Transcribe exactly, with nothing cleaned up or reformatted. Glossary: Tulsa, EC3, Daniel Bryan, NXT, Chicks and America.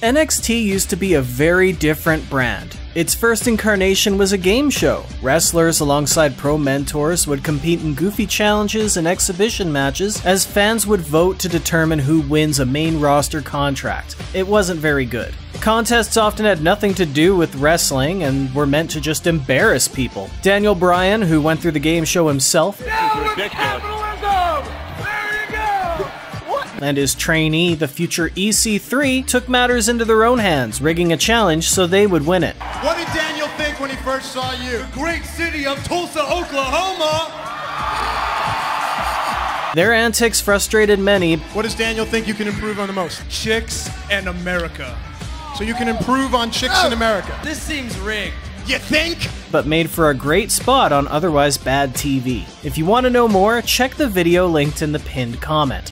N X T used to be a very different brand. Its first incarnation was a game show. Wrestlers alongside pro mentors would compete in goofy challenges and exhibition matches as fans would vote to determine who wins a main roster contract. It wasn't very good. Contests often had nothing to do with wrestling and were meant to just embarrass people. Daniel Bryan, who went through the game show himself, and his trainee, the future E C three, took matters into their own hands, rigging a challenge so they would win it. What did Daniel think when he first saw you? The great city of Tulsa, Oklahoma! Their antics frustrated many. What does Daniel think you can improve on the most? Chicks and America. So you can improve on chicks oh, in America. This seems rigged. You think? But made for a great spot on otherwise bad T V. If you want to know more, check the video linked in the pinned comment.